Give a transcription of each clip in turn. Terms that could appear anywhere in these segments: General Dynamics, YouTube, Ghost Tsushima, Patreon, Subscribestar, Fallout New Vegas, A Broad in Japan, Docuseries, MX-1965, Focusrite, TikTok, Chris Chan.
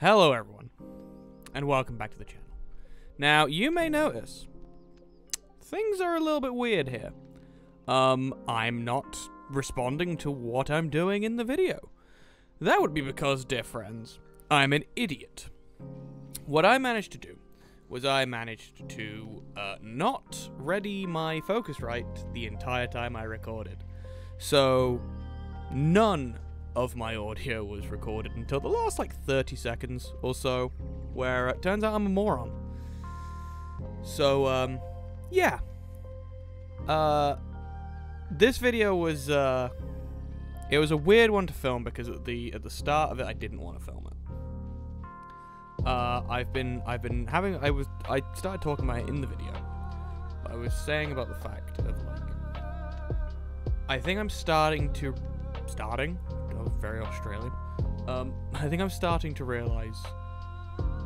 Hello everyone, and welcome back to the channel. Now, you may notice, things are a little bit weird here. I'm not responding to what I'm doing in the video. That would be because, dear friends, I'm an idiot. What I managed to do was I managed to not ready my Focusrite the entire time I recorded. So, none of my audio was recorded until the last, 30 seconds or so, where it turns out I'm a moron. So, yeah. This video was, it was a weird one to film because at the start of it, I didn't want to film it. I started talking about it in the video. But I was saying about the fact of, I think I'm starting? That was very Australian. I think I'm starting to realize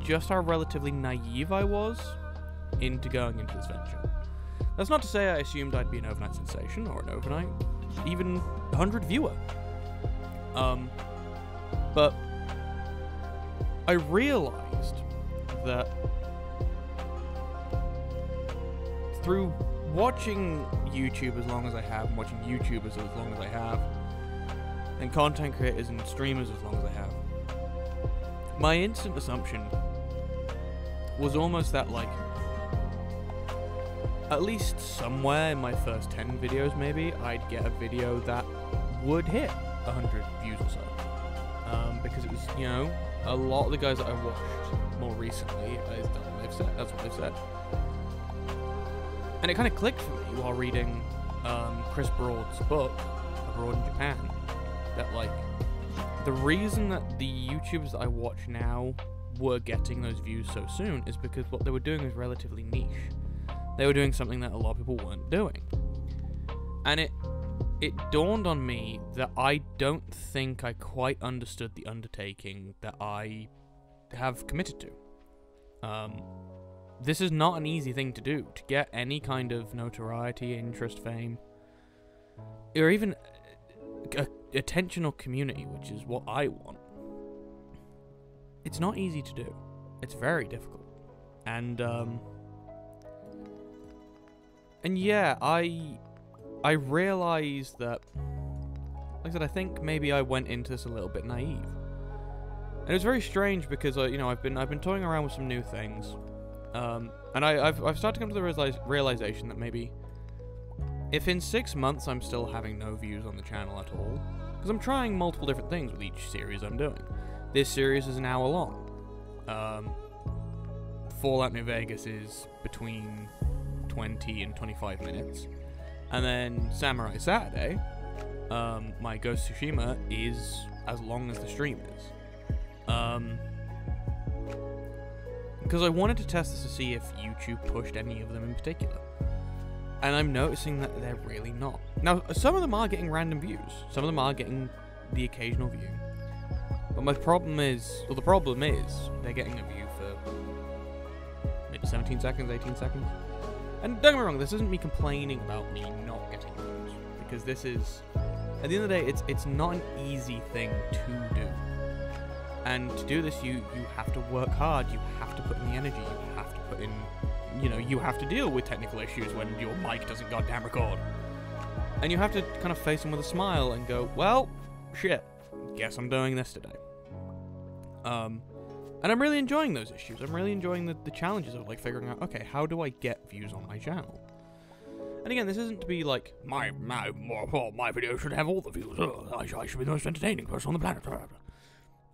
just how relatively naive I was into going into this venture. That's not to say I assumed I'd be an overnight sensation or an overnight, even 100 viewer. But I realized that through watching YouTube as long as I have, and watching YouTubers as long as I have, and content creators and streamers as long as I have, my instant assumption was almost that, at least somewhere in my first 10 videos maybe, I'd get a video that would hit 100 views or so. Because it was, a lot of the guys that I watched more recently, that's what they've said. And it kind of clicked for me while reading Chris Broad's book, A Broad in Japan, that, the reason that the YouTubers that I watch now were getting those views so soon is because what they were doing was relatively niche. They were doing something that a lot of people weren't doing. And it dawned on me that I don't think I quite understood the undertaking that I have committed to. This is not an easy thing to do, to get any kind of notoriety, interest, fame, or even attention or community, which is what I want. It's not easy to do. It's very difficult. And yeah, I realized that, I think maybe I went into this a little bit naive. And it was very strange because I've been toying around with some new things. And I've started to come to the realization that maybe if in 6 months I'm still having no views on the channel at all, because I'm trying multiple different things with each series I'm doing. This series is an hour long. Fallout New Vegas is between 20 and 25 minutes. And then Samurai Saturday, my Ghost Tsushima, is as long as the stream is. Because I wanted to test this to see if YouTube pushed any of them in particular. And I'm noticing that they're really not. Now, some of them are getting random views. Some of them are getting the occasional view. But my problem is, they're getting a view for maybe 17 seconds, 18 seconds. And don't get me wrong, this isn't me complaining about me not getting views. Because this is, at the end of the day, it's not an easy thing to do. And to do this, you have to work hard, you have to put in the energy, you have to put in, you have to deal with technical issues when your mic doesn't goddamn record. And you have to kind of face them with a smile and go, well, shit, guess I'm doing this today. And I'm really enjoying those issues. I'm really enjoying the challenges of, figuring out, okay, how do I get views on my channel? And again, this isn't to be like, my video should have all the views, I should be the most entertaining person on the planet.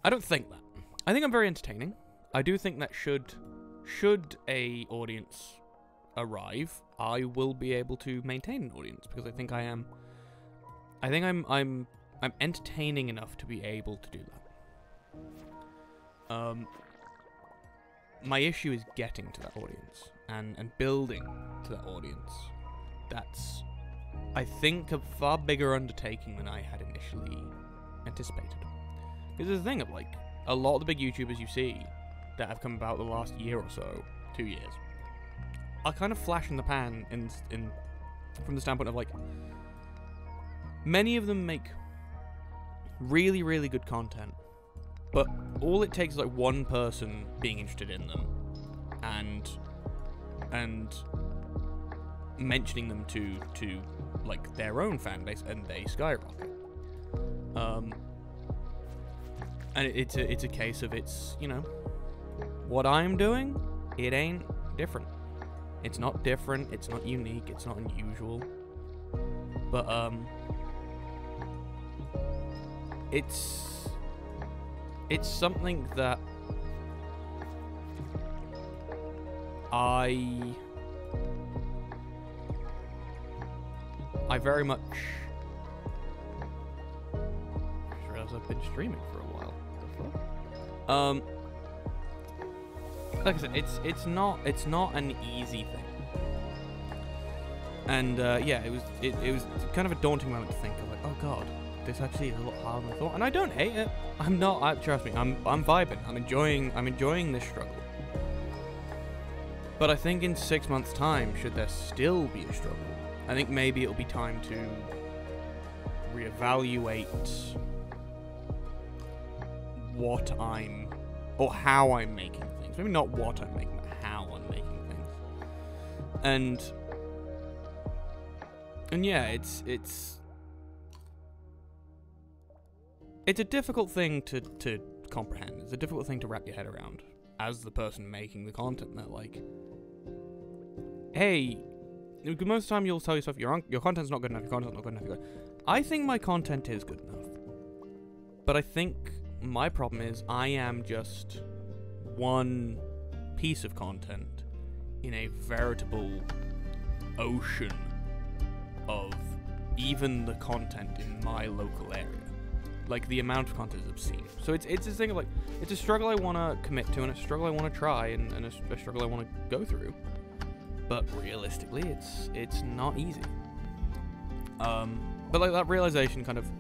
I don't think that. I think I'm very entertaining. I do think that should a audience arrive, I will be able to maintain an audience because I think I'm entertaining enough to be able to do that. My issue is getting to that audience and building to that audience. That's, I think, a far bigger undertaking than I had initially anticipated. Because there's a thing of, a lot of the big YouTubers you see that have come about the last year or so, 2 years, are kind of flash in the pan in from the standpoint of, many of them make really, really good content, But all it takes is like one person being interested in them and mentioning them to like their own fan base, and they skyrocket. And it's a case of, it's, you know, what I'm doing, it ain't different. It's not different, it's not unique, it's not unusual. But it's something that I very much realized I've been streaming for a while. Before. Like I said, it's not an easy thing, and yeah, it was kind of a daunting moment to think of, like, oh god, this actually is a lot harder than I thought. And I don't hate it. I'm not. Trust me. I'm vibing. I'm enjoying this struggle. But I think in 6 months' time, should there still be a struggle, I think maybe it'll be time to reevaluate what I'm, or how I'm making things. Maybe not what I'm making, but how I'm making things. And yeah, it's a difficult thing to comprehend. It's a difficult thing to wrap your head around as the person making the content. That, like, hey, most of the time you'll tell yourself your content's not good enough, your content's not good enough. I think my content is good enough. But I think my problem is I am just one piece of content in a veritable ocean of even the content in my local area. Like, the amount of content is obscene. So it's this thing of, like, it's a struggle I want to commit to, and a struggle I want to try, and a struggle I want to go through. But realistically, it's not easy. But like, that realization kind of,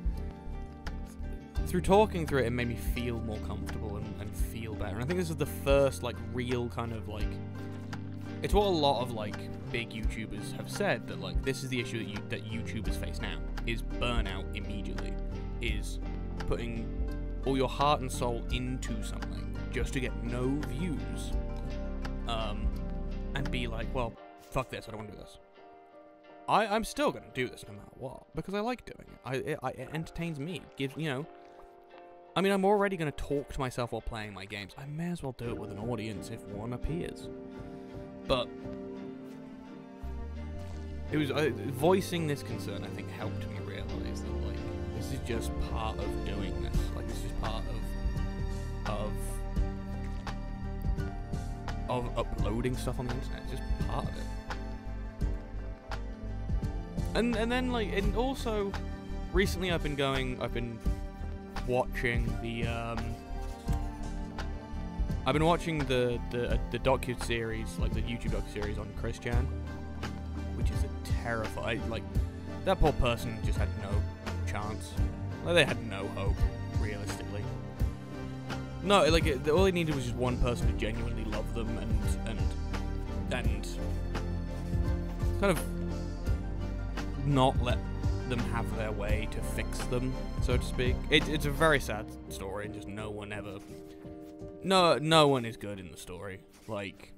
through talking through it, it made me feel more comfortable and feel better. And I think this is the first, like, real kind of, like, it's what a lot of, like, big YouTubers have said, that, like, this is the issue that YouTubers face now, is burnout immediately, is putting all your heart and soul into something just to get no views, and be like, well, fuck this, I don't want to do this. I'm still going to do this no matter what, because I like doing it. It entertains me. It gives, you know, I mean, I'm already going to talk to myself while playing my games. I may as well do it with an audience if one appears. But it was voicing this concern, I think, helped me realize that, like, this is just part of doing this. Like, this is part of uploading stuff on the internet. It's just part of it. And then, like, and also recently I've been watching the docu-series, like the YouTube docu-series on Chris Chan, which is a terrifying, like, that poor person just had no chance. Like, they had no hope, realistically. No, like, all they needed was just one person to genuinely love them and kind of not let them have their way, to fix them, so to speak. It's a very sad story, and just no one is good in the story. Like,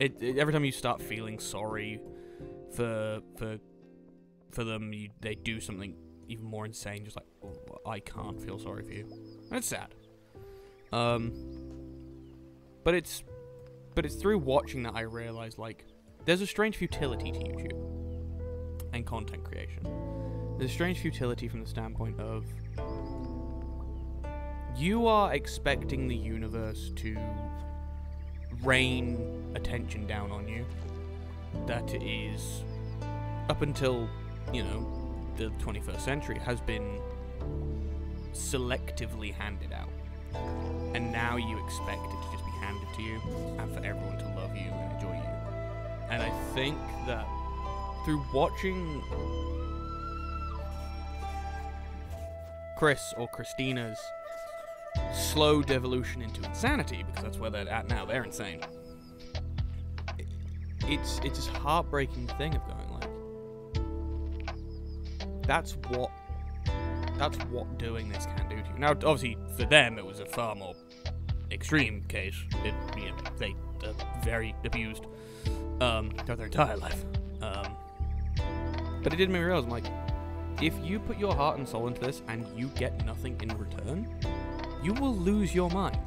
every time you start feeling sorry for them, they do something even more insane, just like, oh, I can't feel sorry for you. And it's sad. But it's through watching that I realized, like, there's a strange futility to YouTube and content creation. There's a strange futility from the standpoint of, you are expecting the universe to rain attention down on you that is, up until, you know, the 21st century, has been selectively handed out, and now you expect it to just be handed to you and for everyone to love you and enjoy you. And I think that through watching Chris or Christina's slow devolution into insanity, because that's where they're at now, they're insane, it's this heartbreaking thing of going, like, that's what That's what doing this can do to you. Now, obviously, for them, it was a far more extreme case. It, you know, they are very abused throughout their entire life. But it did make me realize, I'm like, if you put your heart and soul into this and you get nothing in return, you will lose your mind.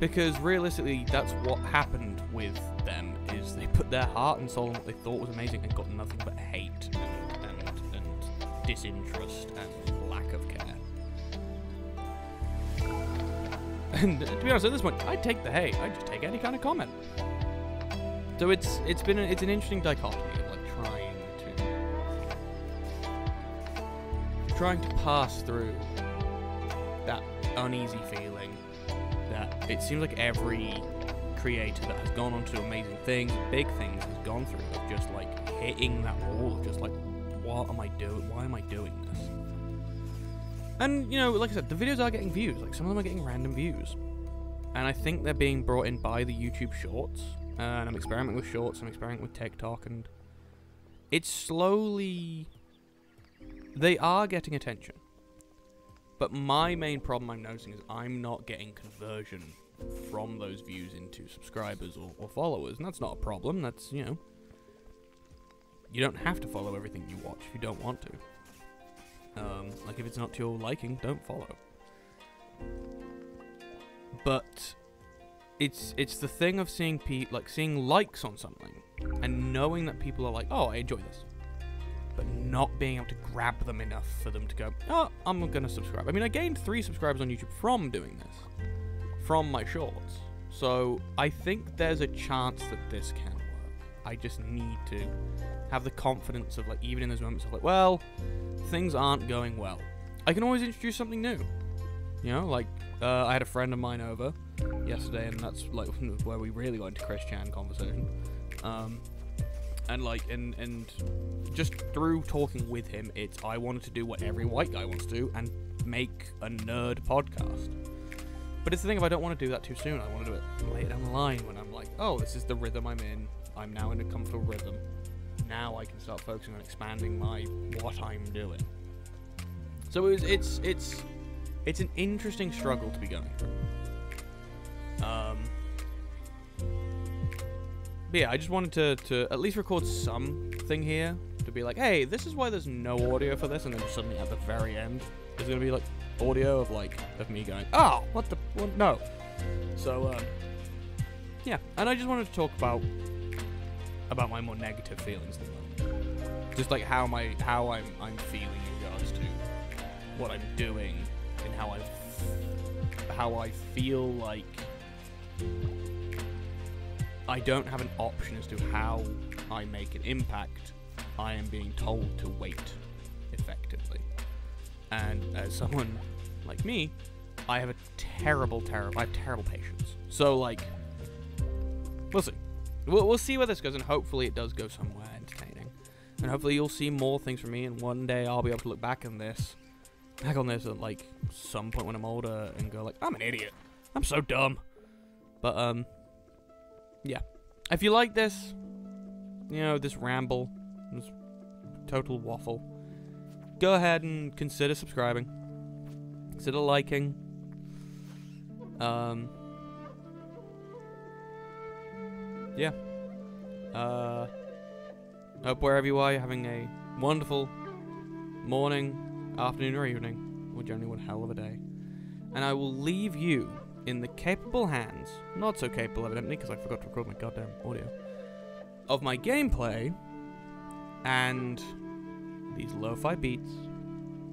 Because realistically, that's what happened with them, is they put their heart and soul in what they thought was amazing and got nothing but hate and disinterest and lack of care. And to be honest, at this point, I'd take the hate. I'd just take any kind of comment. So it's an interesting dichotomy of like trying to pass through that uneasy feeling that it seems like every creator that has gone on to do amazing things, big things, has gone through of just like hitting that wall of just like, what am I doing? Why am I doing this? And you know, like I said, the videos are getting views. Like some of them are getting random views, and I think they're being brought in by the YouTube Shorts. And I'm experimenting with Shorts. I'm experimenting with TikTok, and it's slowly they are getting attention. But my main problem I'm noticing is I'm not getting conversion from those views into subscribers or followers, and that's not a problem. That's, you know, you don't have to follow everything you watch if you don't want to. Like if it's not to your liking, don't follow. But it's the thing of seeing people like seeing likes on something and knowing that people are like, oh, I enjoy this, but not being able to grab them enough for them to go, oh, I'm gonna subscribe. I mean, I gained 3 subscribers on YouTube from doing this, from my shorts. So I think there's a chance that this can work. I just need to have the confidence of like, even in those moments of like, well, things aren't going well, I can always introduce something new. You know, like I had a friend of mine over yesterday, and that's like where we really got into Chris Chan conversation. And like, and just through talking with him, it's, I wanted to do what every white guy wants to do and make a nerd podcast. But it's the thing of, I don't want to do that too soon. I want to do it later down the line when I'm like, oh, this is the rhythm I'm in. I'm now in a comfortable rhythm. Now I can start focusing on expanding my, what I'm doing. So it was, it's an interesting struggle to be going through. But yeah, I just wanted to at least record something here to be like, hey, this is why there's no audio for this, and then suddenly at the very end there's gonna be like audio of like of me going, oh, what the, what? No. So yeah, and I just wanted to talk about my more negative feelings at the moment, just like how I'm feeling in regards to what I'm doing and how I feel like I don't have an option as to how I make an impact. I am being told to wait, effectively. And as someone like me, I have a terrible patience. So like, we'll see. We'll see where this goes, and hopefully it does go somewhere entertaining. And hopefully you'll see more things from me, and one day I'll be able to look back on this, at like some point when I'm older and go like, I'm an idiot. I'm so dumb. But yeah, if you like this, you know, this ramble, this total waffle, go ahead and consider subscribing, consider liking. Yeah. Hope wherever you are, you're having a wonderful morning, afternoon, or evening, or generally one hell of a day. And I will leave you in the capable hands, not so capable evidently, because I forgot to record my goddamn audio, of my gameplay and these lo-fi beats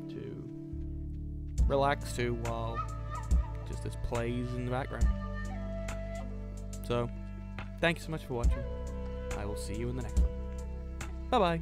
to relax to while just this plays in the background. So, thank you so much for watching. I will see you in the next one. Bye-bye.